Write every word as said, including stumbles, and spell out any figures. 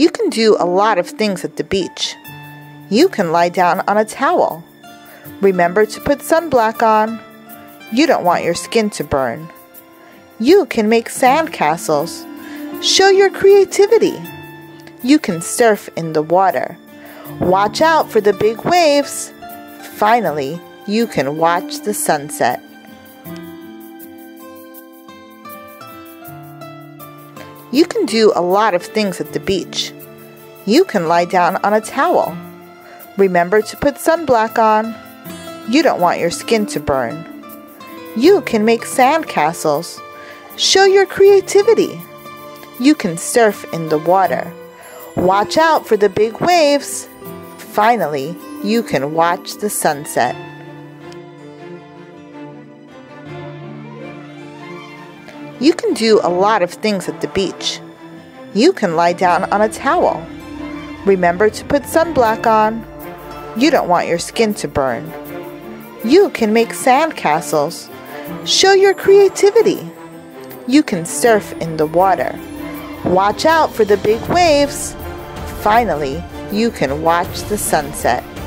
You can do a lot of things at the beach. You can lie down on a towel. Remember to put sunblock on. You don't want your skin to burn. You can make sandcastles. Show your creativity. You can surf in the water. Watch out for the big waves. Finally, you can watch the sunset. You can do a lot of things at the beach. You can lie down on a towel. Remember to put sunblock on. You don't want your skin to burn. You can make sandcastles. Show your creativity. You can surf in the water. Watch out for the big waves. Finally, you can watch the sunset. You can do a lot of things at the beach. You can lie down on a towel. Remember to put sunblock on. You don't want your skin to burn. You can make sandcastles. Show your creativity. You can surf in the water. Watch out for the big waves. Finally, you can watch the sunset.